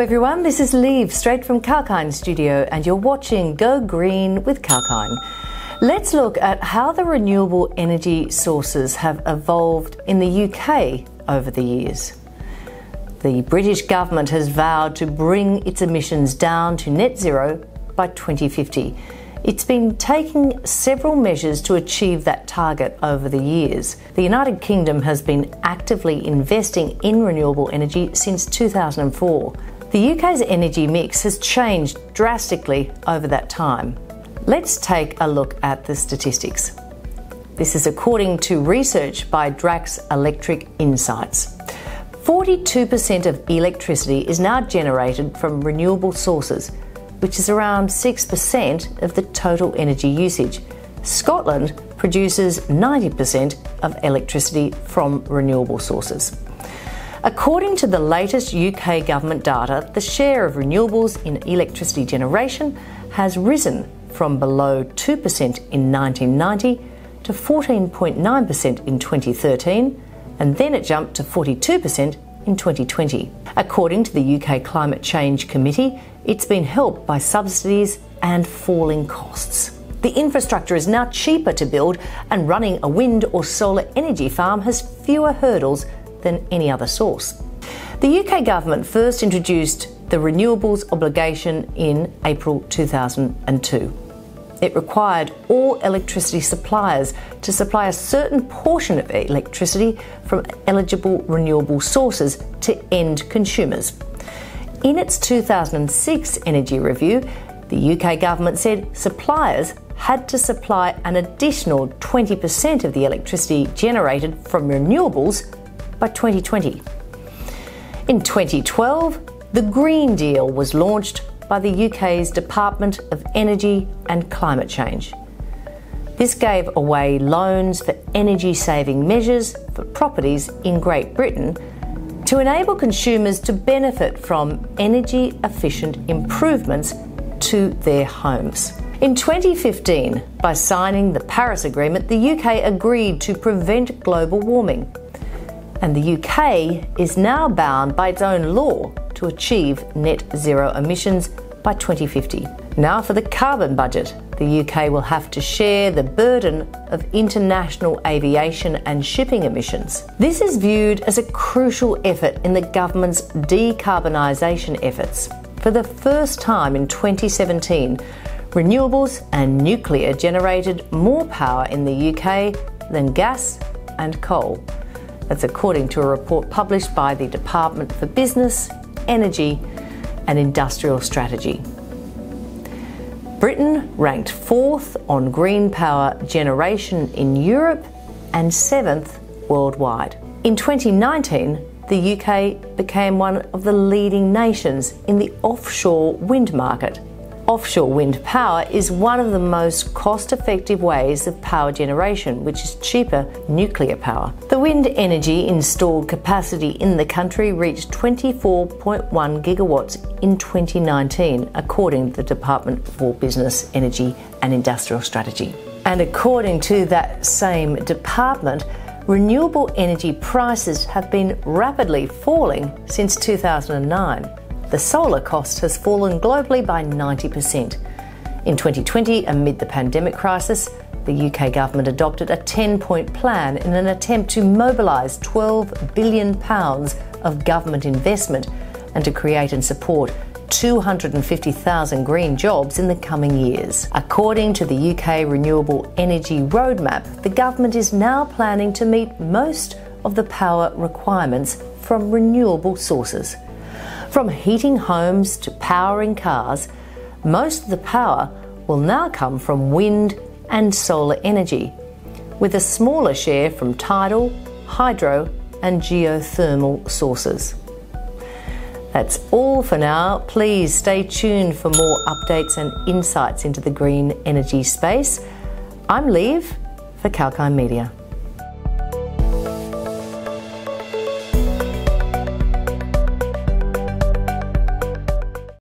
Hello everyone, this is Liv, straight from Kalkine Studio, and you're watching Go Green with Kalkine. Let's look at how the renewable energy sources have evolved in the UK over the years. The British government has vowed to bring its emissions down to net zero by 2050. It's been taking several measures to achieve that target over the years. The United Kingdom has been actively investing in renewable energy since 2004. The UK's energy mix has changed drastically over that time. Let's take a look at the statistics. This is according to research by Drax Electric Insights. 42% of electricity is now generated from renewable sources, which is around 6% of the total energy usage. Scotland produces 90% of electricity from renewable sources. According to the latest UK government data, the share of renewables in electricity generation has risen from below 2% in 1990 to 14.9% in 2013, and then it jumped to 42% in 2020. According to the UK Climate Change Committee, it's been helped by subsidies and falling costs. The infrastructure is now cheaper to build, and running a wind or solar energy farm has fewer hurdles than any other source. The UK government first introduced the renewables obligation in April 2002. It required all electricity suppliers to supply a certain portion of electricity from eligible renewable sources to end consumers. In its 2006 energy review, the UK government said suppliers had to supply an additional 20% of the electricity generated from renewables by 2020. In 2012, the Green Deal was launched by the UK's Department of Energy and Climate Change. This gave away loans for energy-saving measures for properties in Great Britain to enable consumers to benefit from energy-efficient improvements to their homes. In 2015, by signing the Paris Agreement, the UK agreed to prevent global warming, and the UK is now bound by its own law to achieve net zero emissions by 2050. Now for the carbon budget. The UK will have to share the burden of international aviation and shipping emissions. This is viewed as a crucial effort in the government's decarbonisation efforts. For the first time in 2017, renewables and nuclear generated more power in the UK than gas and coal. That's according to a report published by the Department for Business, Energy and Industrial Strategy. Britain ranked 4th on green power generation in Europe and 7th worldwide. In 2019, the UK became one of the leading nations in the offshore wind market. Offshore wind power is one of the most cost-effective ways of power generation, which is cheaper nuclear power. The wind energy installed capacity in the country reached 24.1 gigawatts in 2019, according to the Department for Business, Energy and Industrial Strategy. And according to that same department, renewable energy prices have been rapidly falling since 2009. The solar cost has fallen globally by 90%. In 2020, amid the pandemic crisis, the UK government adopted a 10-point plan in an attempt to mobilise £12 billion of government investment and to create and support 250,000 green jobs in the coming years. According to the UK Renewable Energy Roadmap, the government is now planning to meet most of the power requirements from renewable sources. From heating homes to powering cars, most of the power will now come from wind and solar energy, with a smaller share from tidal, hydro and geothermal sources. That's all for now. Please stay tuned for more updates and insights into the green energy space. I'm Liv for Kalkine Media.